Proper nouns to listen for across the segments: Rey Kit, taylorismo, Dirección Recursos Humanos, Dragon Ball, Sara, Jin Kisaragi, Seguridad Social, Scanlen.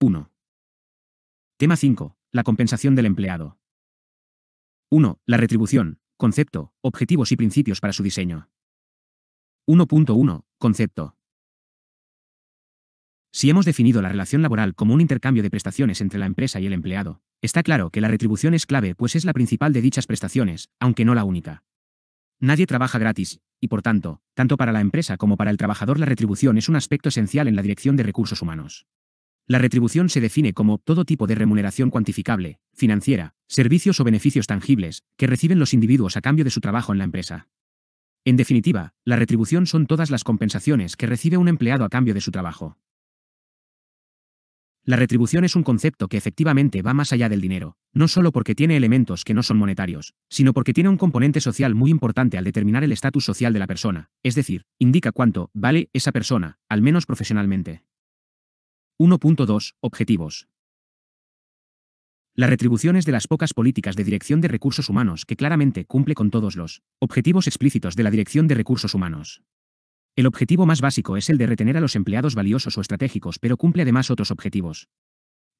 1. Tema 5. La compensación del empleado. 1. La retribución, concepto, objetivos y principios para su diseño. 1.1. Concepto. Si hemos definido la relación laboral como un intercambio de prestaciones entre la empresa y el empleado, está claro que la retribución es clave, pues es la principal de dichas prestaciones, aunque no la única. Nadie trabaja gratis, y por tanto, tanto para la empresa como para el trabajador la retribución es un aspecto esencial en la dirección de recursos humanos. La retribución se define como todo tipo de remuneración cuantificable, financiera, servicios o beneficios tangibles, que reciben los individuos a cambio de su trabajo en la empresa. En definitiva, la retribución son todas las compensaciones que recibe un empleado a cambio de su trabajo. La retribución es un concepto que efectivamente va más allá del dinero, no solo porque tiene elementos que no son monetarios, sino porque tiene un componente social muy importante al determinar el estatus social de la persona, es decir, indica cuánto vale esa persona, al menos profesionalmente. 1.2. Objetivos. La retribución es de las pocas políticas de dirección de recursos humanos que claramente cumple con todos los objetivos explícitos de la dirección de recursos humanos. El objetivo más básico es el de retener a los empleados valiosos o estratégicos, pero cumple además otros objetivos.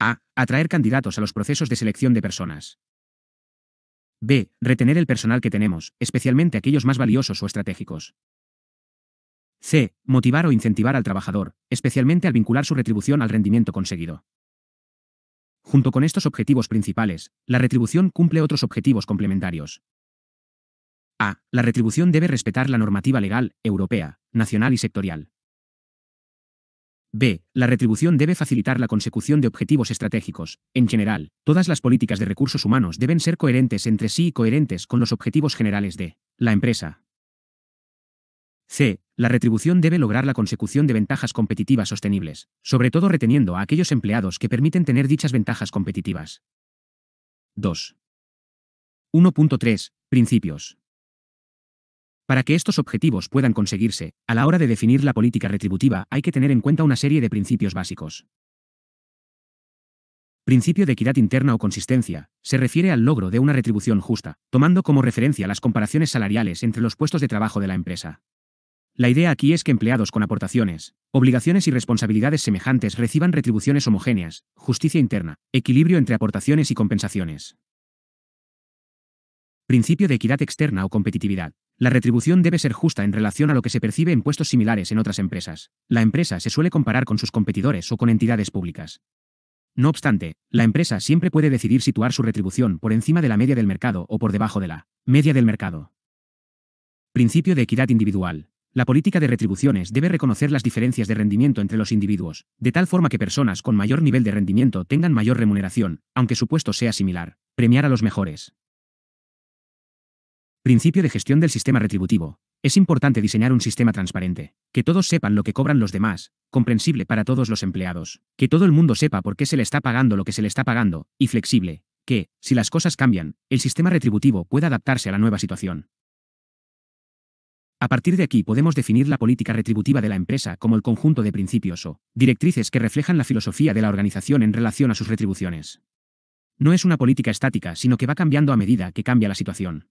A. Atraer candidatos a los procesos de selección de personas. B. Retener el personal que tenemos, especialmente aquellos más valiosos o estratégicos. C. Motivar o incentivar al trabajador, especialmente al vincular su retribución al rendimiento conseguido. Junto con estos objetivos principales, la retribución cumple otros objetivos complementarios. A. La retribución debe respetar la normativa legal, europea, nacional y sectorial. B. La retribución debe facilitar la consecución de objetivos estratégicos. En general, todas las políticas de recursos humanos deben ser coherentes entre sí y coherentes con los objetivos generales de la empresa. C. La retribución debe lograr la consecución de ventajas competitivas sostenibles, sobre todo reteniendo a aquellos empleados que permiten tener dichas ventajas competitivas. 2. 1.3. Principios. Para que estos objetivos puedan conseguirse, a la hora de definir la política retributiva hay que tener en cuenta una serie de principios básicos. Principio de equidad interna o consistencia, se refiere al logro de una retribución justa, tomando como referencia las comparaciones salariales entre los puestos de trabajo de la empresa. La idea aquí es que empleados con aportaciones, obligaciones y responsabilidades semejantes reciban retribuciones homogéneas, justicia interna, equilibrio entre aportaciones y compensaciones. Principio de equidad externa o competitividad. La retribución debe ser justa en relación a lo que se percibe en puestos similares en otras empresas. La empresa se suele comparar con sus competidores o con entidades públicas. No obstante, la empresa siempre puede decidir situar su retribución por encima de la media del mercado o por debajo de la media del mercado. Principio de equidad individual. La política de retribuciones debe reconocer las diferencias de rendimiento entre los individuos, de tal forma que personas con mayor nivel de rendimiento tengan mayor remuneración, aunque su puesto sea similar. Premiar a los mejores. Principio de gestión del sistema retributivo. Es importante diseñar un sistema transparente, que todos sepan lo que cobran los demás, comprensible para todos los empleados, que todo el mundo sepa por qué se le está pagando lo que se le está pagando, y flexible, que, si las cosas cambian, el sistema retributivo pueda adaptarse a la nueva situación. A partir de aquí podemos definir la política retributiva de la empresa como el conjunto de principios o directrices que reflejan la filosofía de la organización en relación a sus retribuciones. No es una política estática, sino que va cambiando a medida que cambia la situación.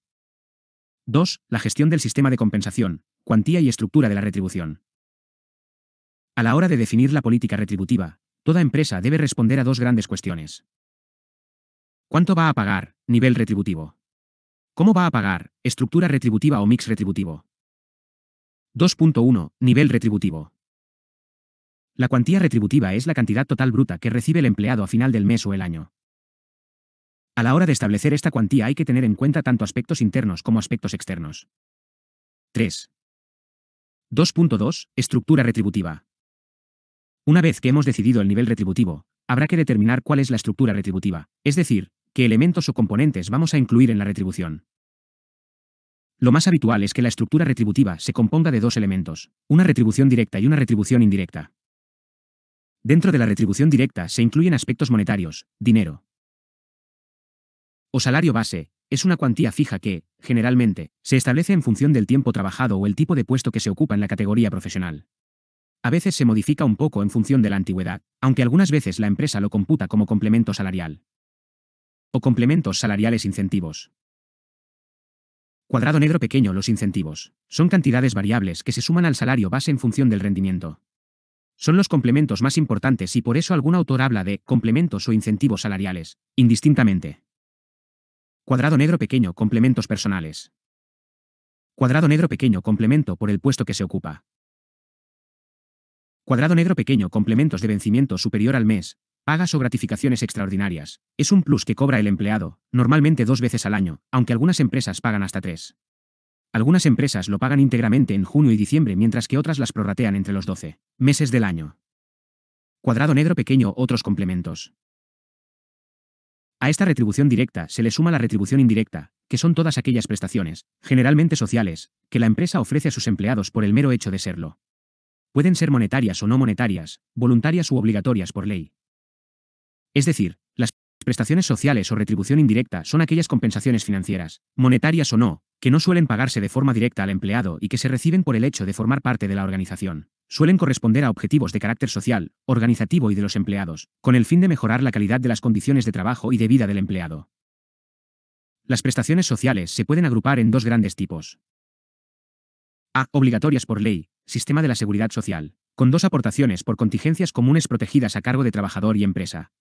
2. La gestión del sistema de compensación, cuantía y estructura de la retribución. A la hora de definir la política retributiva, toda empresa debe responder a dos grandes cuestiones. ¿Cuánto va a pagar? Nivel retributivo. ¿Cómo va a pagar? Estructura retributiva o mix retributivo. 2.1. Nivel retributivo. La cuantía retributiva es la cantidad total bruta que recibe el empleado a final del mes o el año. A la hora de establecer esta cuantía hay que tener en cuenta tanto aspectos internos como aspectos externos. 3. 2.2. Estructura retributiva. Una vez que hemos decidido el nivel retributivo, habrá que determinar cuál es la estructura retributiva, es decir, qué elementos o componentes vamos a incluir en la retribución. Lo más habitual es que la estructura retributiva se componga de dos elementos, una retribución directa y una retribución indirecta. Dentro de la retribución directa se incluyen aspectos monetarios, dinero. O salario base, es una cuantía fija que, generalmente, se establece en función del tiempo trabajado o el tipo de puesto que se ocupa en la categoría profesional. A veces se modifica un poco en función de la antigüedad, aunque algunas veces la empresa lo computa como complemento salarial. O complementos salariales incentivos. Cuadrado negro pequeño. Los incentivos son cantidades variables que se suman al salario base en función del rendimiento. Son los complementos más importantes y por eso algún autor habla de complementos o incentivos salariales, indistintamente. Cuadrado negro pequeño, complementos personales. Cuadrado negro pequeño, complemento por el puesto que se ocupa. Cuadrado negro pequeño, complementos de vencimiento superior al mes, pagas o gratificaciones extraordinarias. Es un plus que cobra el empleado, normalmente 2 veces al año, aunque algunas empresas pagan hasta 3. Algunas empresas lo pagan íntegramente en junio y diciembre, mientras que otras las prorratean entre los 12 meses del año. Cuadrado negro pequeño, otros complementos. A esta retribución directa se le suma la retribución indirecta, que son todas aquellas prestaciones, generalmente sociales, que la empresa ofrece a sus empleados por el mero hecho de serlo. Pueden ser monetarias o no monetarias, voluntarias u obligatorias por ley. Es decir, las prestaciones sociales o retribución indirecta son aquellas compensaciones financieras, monetarias o no, que no suelen pagarse de forma directa al empleado y que se reciben por el hecho de formar parte de la organización. Suelen corresponder a objetivos de carácter social, organizativo y de los empleados, con el fin de mejorar la calidad de las condiciones de trabajo y de vida del empleado. Las prestaciones sociales se pueden agrupar en 2 grandes tipos. A. Obligatorias por ley, sistema de la seguridad social, con 2 aportaciones por contingencias comunes protegidas a cargo de trabajador y empresa.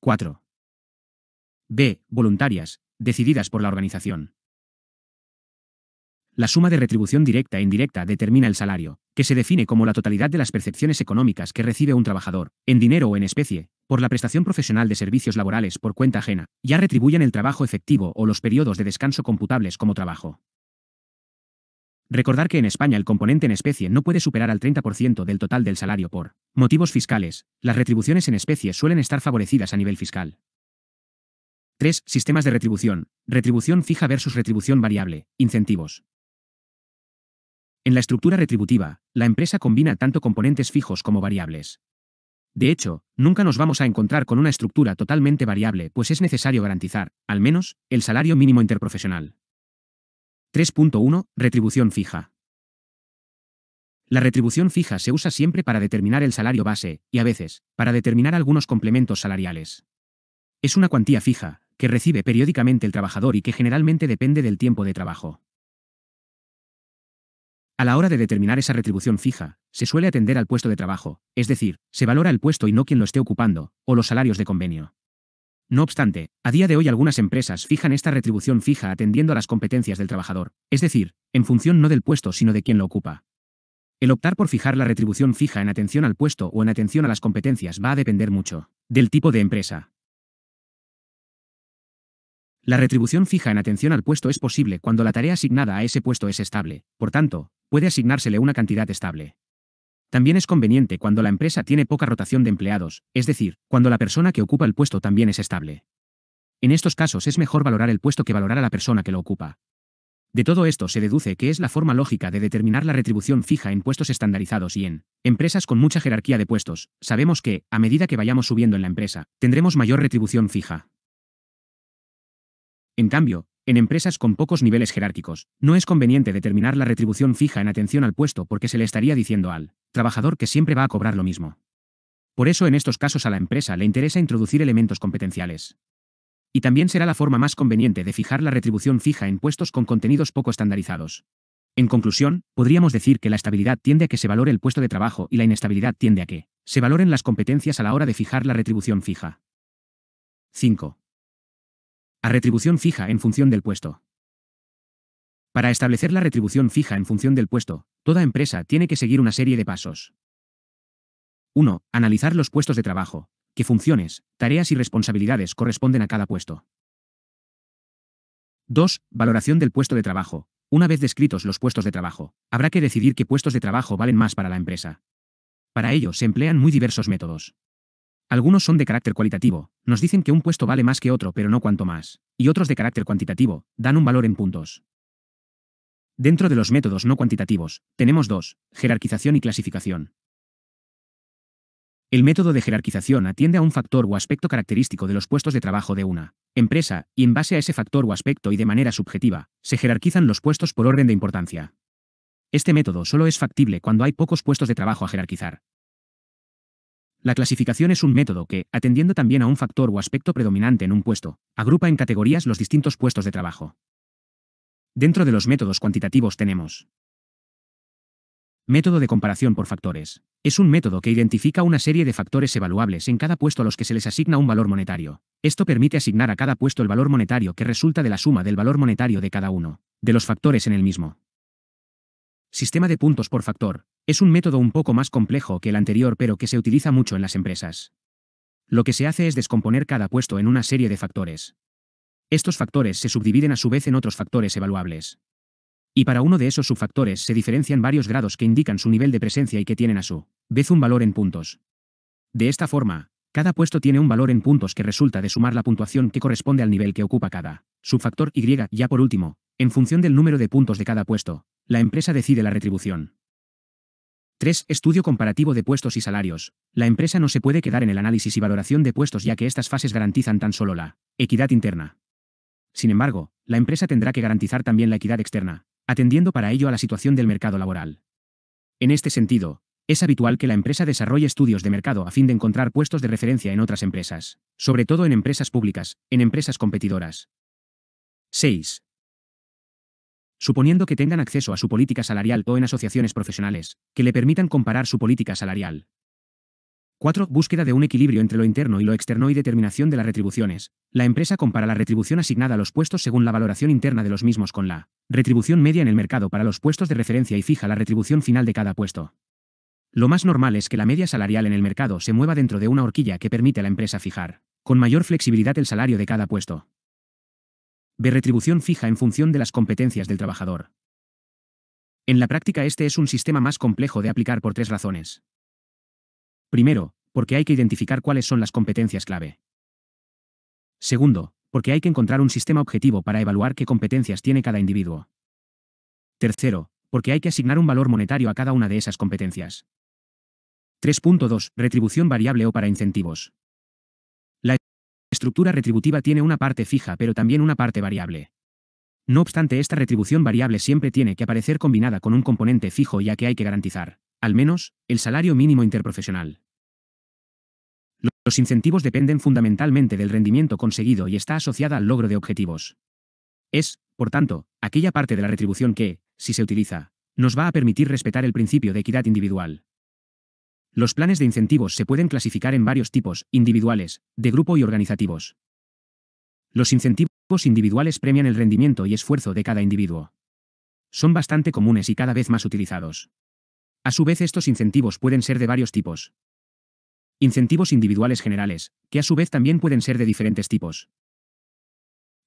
4. B. Voluntarias, decididas por la organización. La suma de retribución directa e indirecta determina el salario, que se define como la totalidad de las percepciones económicas que recibe un trabajador, en dinero o en especie, por la prestación profesional de servicios laborales por cuenta ajena, ya retribuyen el trabajo efectivo o los periodos de descanso computables como trabajo. Recordar que en España el componente en especie no puede superar al 30% del total del salario por motivos fiscales. Las retribuciones en especie suelen estar favorecidas a nivel fiscal. 3. Sistemas de retribución, retribución fija versus retribución variable, incentivos. En la estructura retributiva, la empresa combina tanto componentes fijos como variables. De hecho, nunca nos vamos a encontrar con una estructura totalmente variable, pues es necesario garantizar, al menos, el salario mínimo interprofesional. 3.1. Retribución fija. La retribución fija se usa siempre para determinar el salario base, y a veces, para determinar algunos complementos salariales. Es una cuantía fija, que recibe periódicamente el trabajador y que generalmente depende del tiempo de trabajo. A la hora de determinar esa retribución fija, se suele atender al puesto de trabajo, es decir, se valora el puesto y no quien lo esté ocupando, o los salarios de convenio. No obstante, a día de hoy algunas empresas fijan esta retribución fija atendiendo a las competencias del trabajador, es decir, en función no del puesto sino de quien lo ocupa. El optar por fijar la retribución fija en atención al puesto o en atención a las competencias va a depender mucho del tipo de empresa. La retribución fija en atención al puesto es posible cuando la tarea asignada a ese puesto es estable, por tanto, puede asignársele una cantidad estable. También es conveniente cuando la empresa tiene poca rotación de empleados, es decir, cuando la persona que ocupa el puesto también es estable. En estos casos es mejor valorar el puesto que valorar a la persona que lo ocupa. De todo esto se deduce que es la forma lógica de determinar la retribución fija en puestos estandarizados y en empresas con mucha jerarquía de puestos. Sabemos que, a medida que vayamos subiendo en la empresa, tendremos mayor retribución fija. En cambio, en empresas con pocos niveles jerárquicos, no es conveniente determinar la retribución fija en atención al puesto porque se le estaría diciendo al trabajador que siempre va a cobrar lo mismo. Por eso en estos casos a la empresa le interesa introducir elementos competenciales. Y también será la forma más conveniente de fijar la retribución fija en puestos con contenidos poco estandarizados. En conclusión, podríamos decir que la estabilidad tiende a que se valore el puesto de trabajo y la inestabilidad tiende a que se valoren las competencias a la hora de fijar la retribución fija. 5. A retribución fija en función del puesto. Para establecer la retribución fija en función del puesto, toda empresa tiene que seguir una serie de pasos. 1. Analizar los puestos de trabajo, qué funciones, tareas y responsabilidades corresponden a cada puesto. 2. Valoración del puesto de trabajo. Una vez descritos los puestos de trabajo, habrá que decidir qué puestos de trabajo valen más para la empresa. Para ello se emplean muy diversos métodos. Algunos son de carácter cualitativo, nos dicen que un puesto vale más que otro pero no cuánto más, y otros de carácter cuantitativo, dan un valor en puntos. Dentro de los métodos no cuantitativos, tenemos 2, jerarquización y clasificación. El método de jerarquización atiende a un factor o aspecto característico de los puestos de trabajo de una empresa, y en base a ese factor o aspecto y de manera subjetiva, se jerarquizan los puestos por orden de importancia. Este método solo es factible cuando hay pocos puestos de trabajo a jerarquizar. La clasificación es un método que, atendiendo también a un factor o aspecto predominante en un puesto, agrupa en categorías los distintos puestos de trabajo. Dentro de los métodos cuantitativos tenemos Método de comparación por factores. Es un método que identifica una serie de factores evaluables en cada puesto a los que se les asigna un valor monetario. Esto permite asignar a cada puesto el valor monetario que resulta de la suma del valor monetario de cada uno de los factores en el mismo. Sistema de puntos por factor. Es un método un poco más complejo que el anterior, pero que se utiliza mucho en las empresas. Lo que se hace es descomponer cada puesto en una serie de factores. Estos factores se subdividen a su vez en otros factores evaluables. Y para uno de esos subfactores se diferencian varios grados que indican su nivel de presencia y que tienen a su vez un valor en puntos. De esta forma, cada puesto tiene un valor en puntos que resulta de sumar la puntuación que corresponde al nivel que ocupa cada subfactor y. Ya por último, en función del número de puntos de cada puesto, la empresa decide la retribución. 3. Estudio comparativo de puestos y salarios. La empresa no se puede quedar en el análisis y valoración de puestos, ya que estas fases garantizan tan solo la equidad interna. Sin embargo, la empresa tendrá que garantizar también la equidad externa, atendiendo para ello a la situación del mercado laboral. En este sentido, es habitual que la empresa desarrolle estudios de mercado a fin de encontrar puestos de referencia en otras empresas, sobre todo en empresas públicas, en empresas competidoras. 6. Suponiendo que tengan acceso a su política salarial o en asociaciones profesionales, que le permitan comparar su política salarial. 4. Búsqueda de un equilibrio entre lo interno y lo externo y determinación de las retribuciones. La empresa compara la retribución asignada a los puestos según la valoración interna de los mismos con la retribución media en el mercado para los puestos de referencia y fija la retribución final de cada puesto. Lo más normal es que la media salarial en el mercado se mueva dentro de una horquilla que permite a la empresa fijar con mayor flexibilidad el salario de cada puesto. B. Retribución fija en función de las competencias del trabajador. En la práctica este es un sistema más complejo de aplicar por tres razones. Primero, porque hay que identificar cuáles son las competencias clave. Segundo, porque hay que encontrar un sistema objetivo para evaluar qué competencias tiene cada individuo. Tercero, porque hay que asignar un valor monetario a cada una de esas competencias. 3.2. Retribución variable o para incentivos. La estructura retributiva tiene una parte fija pero también una parte variable. No obstante, esta retribución variable siempre tiene que aparecer combinada con un componente fijo, ya que hay que garantizar, al menos, el salario mínimo interprofesional. Los incentivos dependen fundamentalmente del rendimiento conseguido y está asociada al logro de objetivos. Es, por tanto, aquella parte de la retribución que, si se utiliza, nos va a permitir respetar el principio de equidad individual. Los planes de incentivos se pueden clasificar en varios tipos: individuales, de grupo y organizativos. Los incentivos individuales premian el rendimiento y esfuerzo de cada individuo. Son bastante comunes y cada vez más utilizados. A su vez, estos incentivos pueden ser de varios tipos. Incentivos individuales generales, que a su vez también pueden ser de diferentes tipos.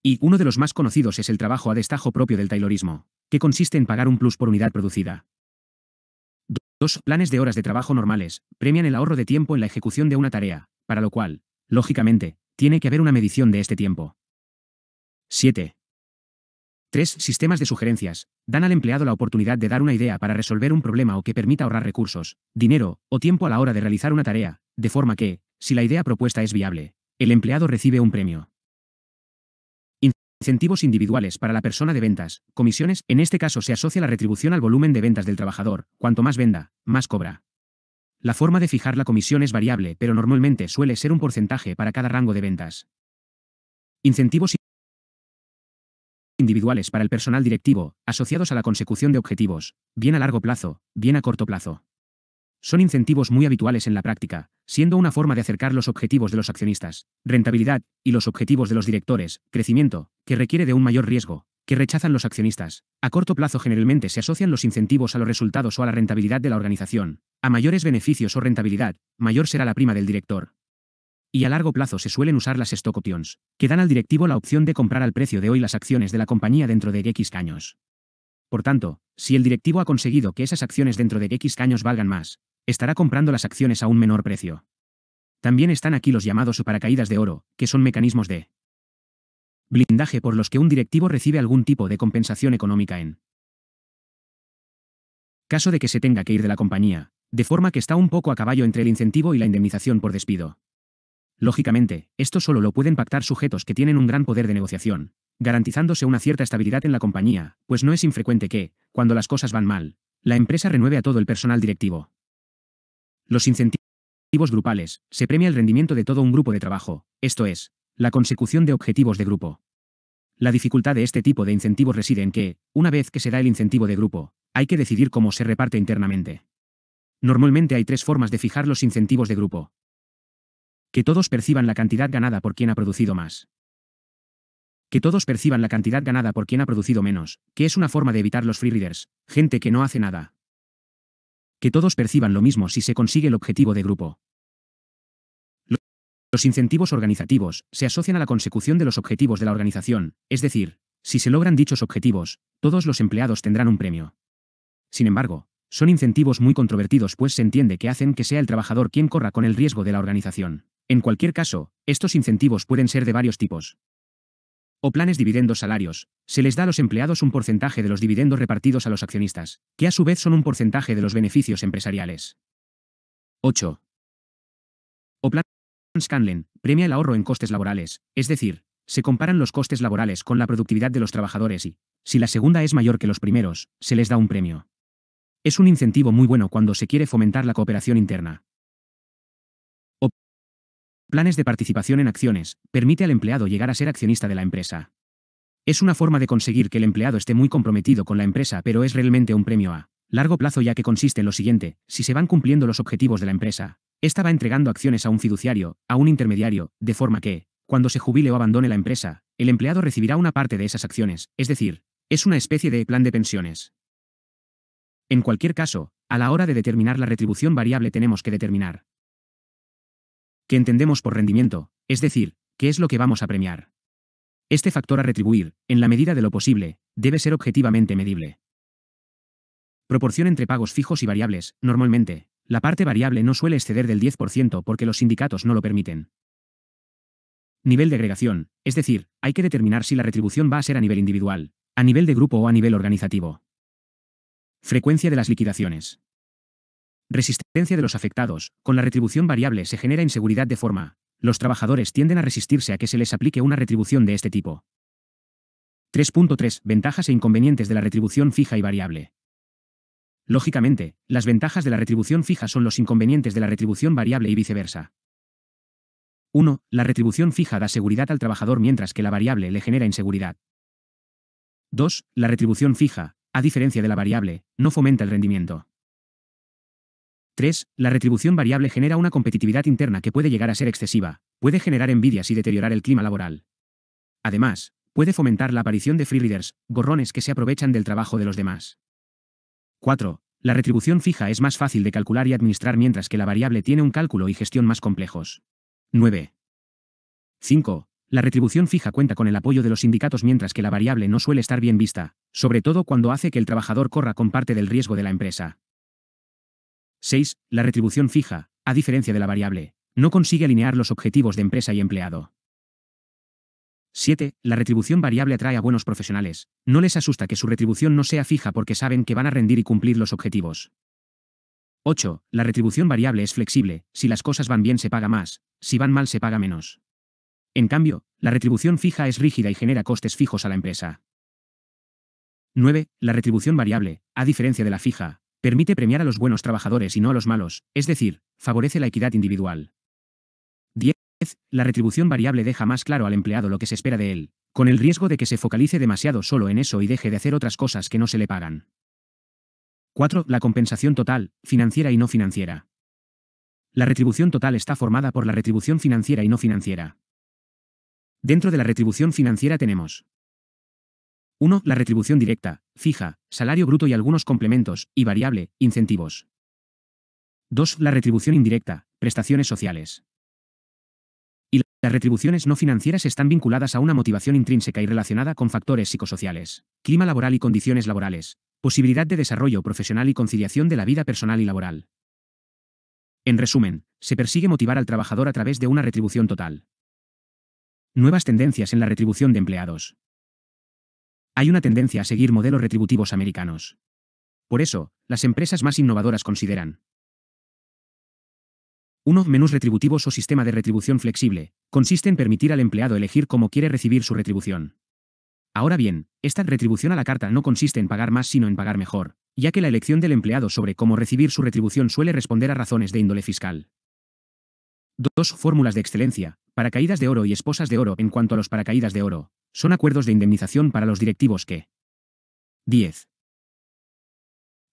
Y uno de los más conocidos es el trabajo a destajo propio del taylorismo, que consiste en pagar un plus por unidad producida. 2. Planes de horas de trabajo normales, premian el ahorro de tiempo en la ejecución de una tarea, para lo cual, lógicamente, tiene que haber una medición de este tiempo. 7. 3. Sistemas de sugerencias. Dan al empleado la oportunidad de dar una idea para resolver un problema o que permita ahorrar recursos, dinero o tiempo a la hora de realizar una tarea, de forma que, si la idea propuesta es viable, el empleado recibe un premio. Incentivos individuales para la persona de ventas, comisiones. En este caso se asocia la retribución al volumen de ventas del trabajador. Cuanto más venda, más cobra. La forma de fijar la comisión es variable, pero normalmente suele ser un porcentaje para cada rango de ventas. Incentivos individuales para el personal directivo, asociados a la consecución de objetivos, bien a largo plazo, bien a corto plazo. Son incentivos muy habituales en la práctica, siendo una forma de acercar los objetivos de los accionistas, rentabilidad, y los objetivos de los directores, crecimiento, que requiere de un mayor riesgo, que rechazan los accionistas. A corto plazo generalmente se asocian los incentivos a los resultados o a la rentabilidad de la organización. A mayores beneficios o rentabilidad, mayor será la prima del director. Y a largo plazo se suelen usar las stock options, que dan al directivo la opción de comprar al precio de hoy las acciones de la compañía dentro de X años. Por tanto, si el directivo ha conseguido que esas acciones dentro de X años valgan más, estará comprando las acciones a un menor precio. También están aquí los llamados paracaídas de oro, que son mecanismos de blindaje por los que un directivo recibe algún tipo de compensación económica en caso de que se tenga que ir de la compañía, de forma que está un poco a caballo entre el incentivo y la indemnización por despido. Lógicamente, esto solo lo pueden pactar sujetos que tienen un gran poder de negociación, garantizándose una cierta estabilidad en la compañía, pues no es infrecuente que, cuando las cosas van mal, la empresa renueve a todo el personal directivo. Los incentivos grupales, se premia el rendimiento de todo un grupo de trabajo, esto es, la consecución de objetivos de grupo. La dificultad de este tipo de incentivos reside en que, una vez que se da el incentivo de grupo, hay que decidir cómo se reparte internamente. Normalmente hay tres formas de fijar los incentivos de grupo. Que todos perciban la cantidad ganada por quien ha producido más. Que todos perciban la cantidad ganada por quien ha producido menos, que es una forma de evitar los free riders, gente que no hace nada. Que todos perciban lo mismo si se consigue el objetivo de grupo. Los incentivos organizativos se asocian a la consecución de los objetivos de la organización, es decir, si se logran dichos objetivos, todos los empleados tendrán un premio. Sin embargo, son incentivos muy controvertidos, pues se entiende que hacen que sea el trabajador quien corra con el riesgo de la organización. En cualquier caso, estos incentivos pueden ser de varios tipos. O planes dividendos salarios, se les da a los empleados un porcentaje de los dividendos repartidos a los accionistas, que a su vez son un porcentaje de los beneficios empresariales. 8. O plan Scanlen, premia el ahorro en costes laborales, es decir, se comparan los costes laborales con la productividad de los trabajadores y, si la segunda es mayor que los primeros, se les da un premio. Es un incentivo muy bueno cuando se quiere fomentar la cooperación interna. O planes de participación en acciones, permite al empleado llegar a ser accionista de la empresa. Es una forma de conseguir que el empleado esté muy comprometido con la empresa, pero es realmente un premio a largo plazo, ya que consiste en lo siguiente: si se van cumpliendo los objetivos de la empresa, esta va entregando acciones a un fiduciario, a un intermediario, de forma que, cuando se jubile o abandone la empresa, el empleado recibirá una parte de esas acciones, es decir, es una especie de plan de pensiones. En cualquier caso, a la hora de determinar la retribución variable tenemos que determinar qué entendemos por rendimiento, es decir, qué es lo que vamos a premiar. Este factor a retribuir, en la medida de lo posible, debe ser objetivamente medible. Proporción entre pagos fijos y variables, normalmente, la parte variable no suele exceder del 10% porque los sindicatos no lo permiten. Nivel de agregación, es decir, hay que determinar si la retribución va a ser a nivel individual, a nivel de grupo o a nivel organizativo. Frecuencia de las liquidaciones. Resistencia de los afectados, con la retribución variable se genera inseguridad de forma, los trabajadores tienden a resistirse a que se les aplique una retribución de este tipo. 3.3. Ventajas e inconvenientes de la retribución fija y variable. Lógicamente, las ventajas de la retribución fija son los inconvenientes de la retribución variable y viceversa. 1. La retribución fija da seguridad al trabajador mientras que la variable le genera inseguridad. 2. La retribución fija, a diferencia de la variable, no fomenta el rendimiento. 3. La retribución variable genera una competitividad interna que puede llegar a ser excesiva, puede generar envidias y deteriorar el clima laboral. Además, puede fomentar la aparición de free riders, gorrones que se aprovechan del trabajo de los demás. 4. La retribución fija es más fácil de calcular y administrar mientras que la variable tiene un cálculo y gestión más complejos. 9. 5. La retribución fija cuenta con el apoyo de los sindicatos mientras que la variable no suele estar bien vista, sobre todo cuando hace que el trabajador corra con parte del riesgo de la empresa. 6. La retribución fija, a diferencia de la variable, no consigue alinear los objetivos de empresa y empleado. 7. La retribución variable atrae a buenos profesionales, no les asusta que su retribución no sea fija porque saben que van a rendir y cumplir los objetivos. 8. La retribución variable es flexible, si las cosas van bien se paga más, si van mal se paga menos. En cambio, la retribución fija es rígida y genera costes fijos a la empresa. 9. La retribución variable, a diferencia de la fija, permite premiar a los buenos trabajadores y no a los malos, es decir, favorece la equidad individual. 10. La retribución variable deja más claro al empleado lo que se espera de él, con el riesgo de que se focalice demasiado solo en eso y deje de hacer otras cosas que no se le pagan. 4. La compensación total, financiera y no financiera. La retribución total está formada por la retribución financiera y no financiera. Dentro de la retribución financiera tenemos 1. La retribución directa, fija, salario bruto y algunos complementos, y variable, incentivos. 2. La retribución indirecta, prestaciones sociales. Y las retribuciones no financieras están vinculadas a una motivación intrínseca y relacionada con factores psicosociales, clima laboral y condiciones laborales, posibilidad de desarrollo profesional y conciliación de la vida personal y laboral. En resumen, se persigue motivar al trabajador a través de una retribución total. Nuevas tendencias en la retribución de empleados. Hay una tendencia a seguir modelos retributivos americanos. Por eso, las empresas más innovadoras consideran 1. Menús retributivos o sistema de retribución flexible, consiste en permitir al empleado elegir cómo quiere recibir su retribución. Ahora bien, esta retribución a la carta no consiste en pagar más sino en pagar mejor, ya que la elección del empleado sobre cómo recibir su retribución suele responder a razones de índole fiscal. 2. Fórmulas de excelencia, paracaídas de oro y esposas de oro. En cuanto a los paracaídas de oro, son acuerdos de indemnización para los directivos que 10.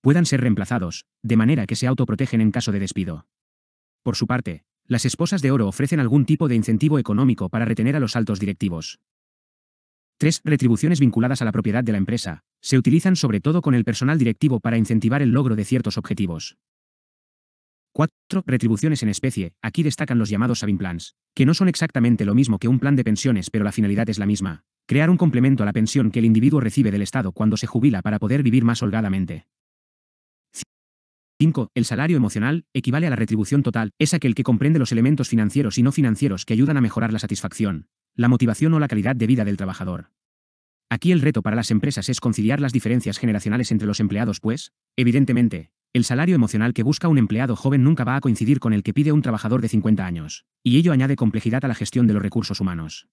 puedan ser reemplazados, de manera que se autoprotegen en caso de despido. Por su parte, las esposas de oro ofrecen algún tipo de incentivo económico para retener a los altos directivos. 3. Retribuciones vinculadas a la propiedad de la empresa. Se utilizan sobre todo con el personal directivo para incentivar el logro de ciertos objetivos. 4. Retribuciones en especie. Aquí destacan los llamados saving plans, que no son exactamente lo mismo que un plan de pensiones, pero la finalidad es la misma: crear un complemento a la pensión que el individuo recibe del Estado cuando se jubila para poder vivir más holgadamente. 5. El salario emocional equivale a la retribución total, es aquel que comprende los elementos financieros y no financieros que ayudan a mejorar la satisfacción, la motivación o la calidad de vida del trabajador. Aquí el reto para las empresas es conciliar las diferencias generacionales entre los empleados, pues, evidentemente, el salario emocional que busca un empleado joven nunca va a coincidir con el que pide un trabajador de 50 años, y ello añade complejidad a la gestión de los recursos humanos.